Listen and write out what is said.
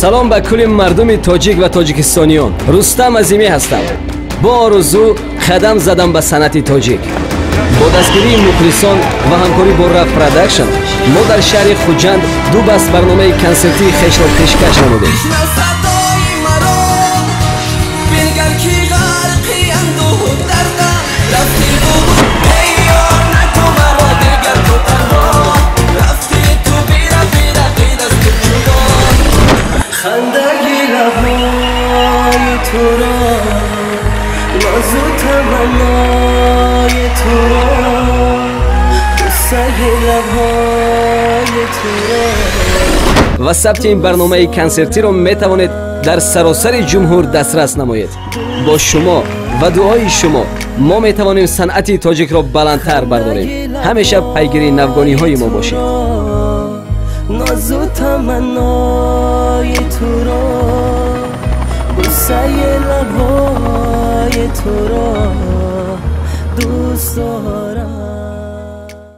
سلام به کل مردم تاجیک و تاجیکستانیان. رستم عظیمی هستم. با آرزو قدم زدم به صنعت تاجیک. با دستگیری مخلصان و همکاری با رپ پروداکشن ما در شهر خوجند دو بست برنامه کنسرتی خیش را پیشکش نمودیم. و ثبت این برنامه کنسرتی رو میتوانید در سراسر جمهور دسترس نمایید. با شما و دعای شما ما میتوانیم صنعت تاجیک را بلندتر برداریم. همیشه پیگیری نوگانی های ما باشید. دوست دارم.